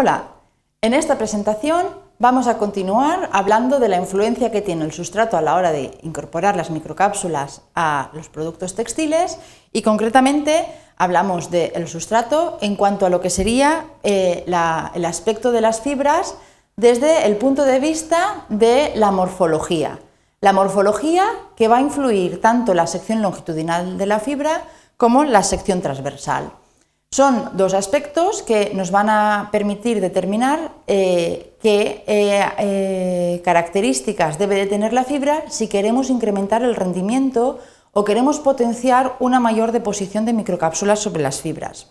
Hola, en esta presentación vamos a continuar hablando de la influencia que tiene el sustrato a la hora de incorporar las microcápsulas a los productos textiles y concretamente hablamos del sustrato en cuanto a lo que sería el aspecto de las fibras desde el punto de vista de la morfología. La morfología que va a influir tanto la sección longitudinal de la fibra como la sección transversal. Son dos aspectos que nos van a permitir determinar qué características debe de tener la fibra si queremos incrementar el rendimiento o queremos potenciar una mayor deposición de microcápsulas sobre las fibras.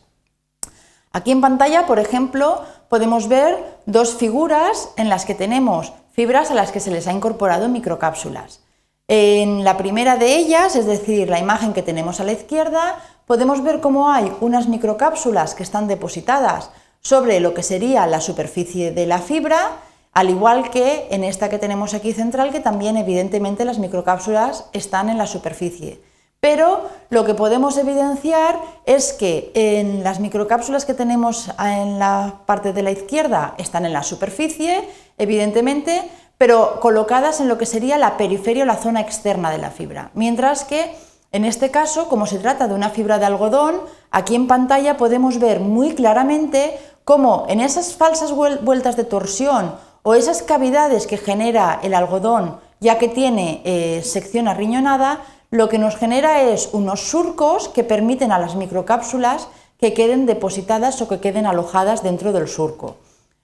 Aquí en pantalla, por ejemplo, podemos ver dos figuras en las que tenemos fibras a las que se les ha incorporado microcápsulas. En la primera de ellas, es decir, la imagen que tenemos a la izquierda, podemos ver cómo hay unas microcápsulas que están depositadas sobre lo que sería la superficie de la fibra, al igual que en esta que tenemos aquí central, que también evidentemente las microcápsulas están en la superficie. Pero lo que podemos evidenciar es que en las microcápsulas que tenemos en la parte de la izquierda están en la superficie, evidentemente, pero colocadas en lo que sería la periferia o la zona externa de la fibra. Mientras que en este caso, como se trata de una fibra de algodón, aquí en pantalla podemos ver muy claramente cómo en esas falsas vueltas de torsión o esas cavidades que genera el algodón, ya que tiene sección arriñonada, lo que nos genera es unos surcos que permiten a las microcápsulas que queden depositadas o que queden alojadas dentro del surco.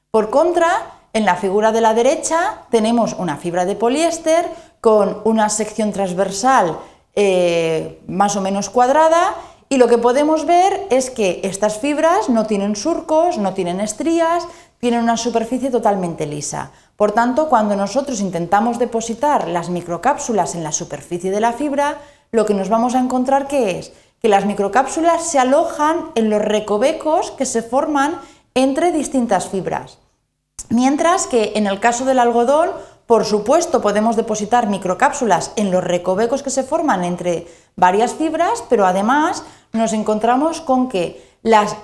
Por contra, en la figura de la derecha tenemos una fibra de poliéster con una sección transversal más o menos cuadrada y lo que podemos ver es que estas fibras no tienen surcos, no tienen estrías, tienen una superficie totalmente lisa. Por tanto, cuando nosotros intentamos depositar las microcápsulas en la superficie de la fibra, lo que nos vamos a encontrar que es que las microcápsulas se alojan en los recovecos que se forman entre distintas fibras. Mientras que en el caso del algodón, por supuesto, podemos depositar microcápsulas en los recovecos que se forman entre varias fibras, pero además nos encontramos con que las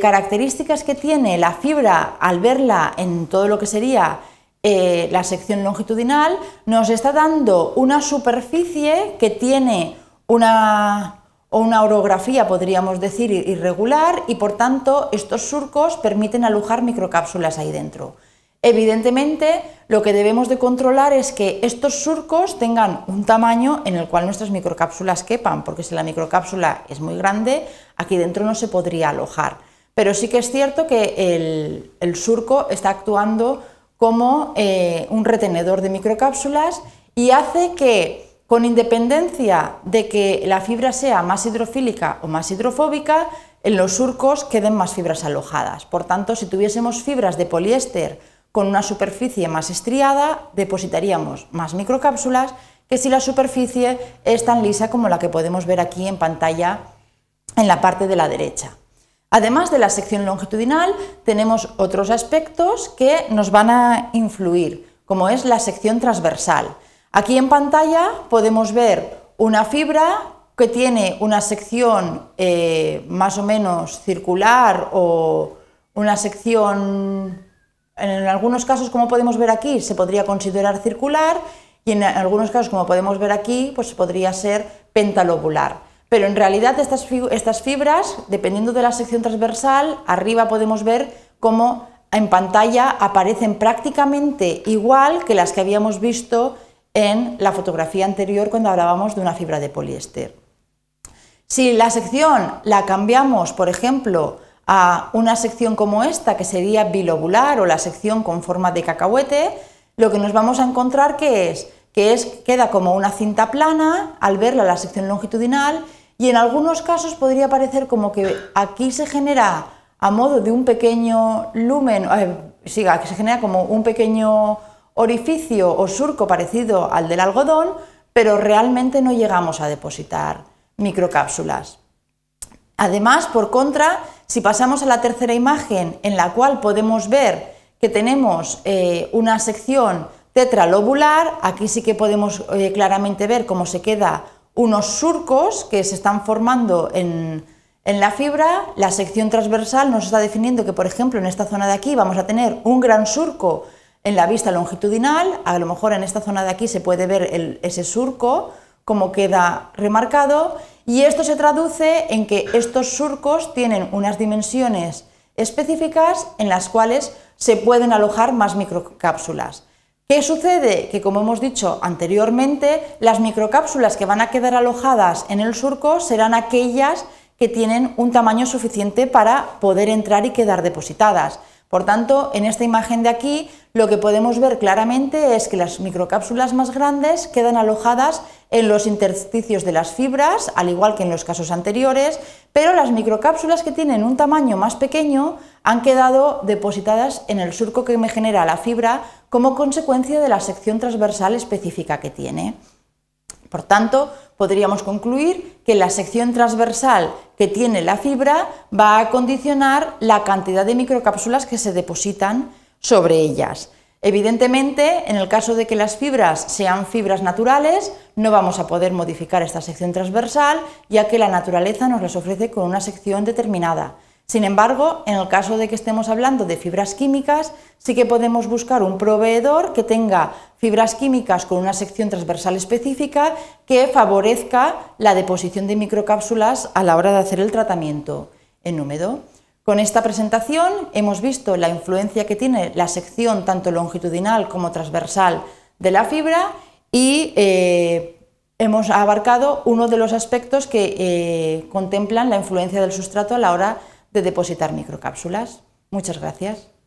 características que tiene la fibra al verla en todo lo que sería la sección longitudinal nos está dando una superficie que tiene una orografía, podríamos decir, irregular y por tanto estos surcos permiten alojar microcápsulas ahí dentro. Evidentemente, lo que debemos de controlar es que estos surcos tengan un tamaño en el cual nuestras microcápsulas quepan, porque si la microcápsula es muy grande, aquí dentro no se podría alojar. Pero sí que es cierto que el surco está actuando como un retenedor de microcápsulas y hace que, con independencia de que la fibra sea más hidrofílica o más hidrofóbica, en los surcos queden más fibras alojadas. Por tanto, si tuviésemos fibras de poliéster con una superficie más estriada, depositaríamos más microcápsulas que si la superficie es tan lisa como la que podemos ver aquí en pantalla en la parte de la derecha. Además de la sección longitudinal, tenemos otros aspectos que nos van a influir, como es la sección transversal. Aquí en pantalla podemos ver una fibra que tiene una sección más o menos circular o una sección, en algunos casos como podemos ver aquí, se podría considerar circular y en algunos casos como podemos ver aquí, pues podría ser pentalobular. Pero en realidad estas fibras, dependiendo de la sección transversal, arriba podemos ver cómo en pantalla aparecen prácticamente igual que las que habíamos visto en la fotografía anterior cuando hablábamos de una fibra de poliéster. Si la sección la cambiamos, por ejemplo, a una sección como esta, que sería bilobular o la sección con forma de cacahuete, lo que nos vamos a encontrar queda como una cinta plana al verla la sección longitudinal y en algunos casos podría parecer como que aquí se genera a modo de un pequeño lumen, que se genera como un pequeño orificio o surco parecido al del algodón, pero realmente no llegamos a depositar microcápsulas. Además, por contra, si pasamos a la tercera imagen en la cual podemos ver que tenemos una sección tetralobular, aquí sí que podemos claramente ver cómo se quedan unos surcos que se están formando en En la fibra, la sección transversal nos está definiendo que, por ejemplo, en esta zona de aquí vamos a tener un gran surco en la vista longitudinal. A lo mejor en esta zona de aquí se puede ver ese surco, como queda remarcado, y esto se traduce en que estos surcos tienen unas dimensiones específicas en las cuales se pueden alojar más microcápsulas. ¿Qué sucede? Que, como hemos dicho anteriormente, las microcápsulas que van a quedar alojadas en el surco serán aquellas que tienen un tamaño suficiente para poder entrar y quedar depositadas. Por tanto, en esta imagen de aquí lo que podemos ver claramente es que las microcápsulas más grandes quedan alojadas en los intersticios de las fibras, al igual que en los casos anteriores, pero las microcápsulas que tienen un tamaño más pequeño han quedado depositadas en el surco que me genera la fibra como consecuencia de la sección transversal específica que tiene. Por tanto, podríamos concluir que la sección transversal que tiene la fibra va a condicionar la cantidad de microcápsulas que se depositan sobre ellas. Evidentemente, en el caso de que las fibras sean fibras naturales, no vamos a poder modificar esta sección transversal, ya que la naturaleza nos las ofrece con una sección determinada. Sin embargo, en el caso de que estemos hablando de fibras químicas, sí que podemos buscar un proveedor que tenga fibras químicas con una sección transversal específica que favorezca la deposición de microcápsulas a la hora de hacer el tratamiento en húmedo. Con esta presentación hemos visto la influencia que tiene la sección tanto longitudinal como transversal de la fibra y hemos abarcado uno de los aspectos que contemplan la influencia del sustrato a la hora de depositar microcápsulas. Muchas gracias.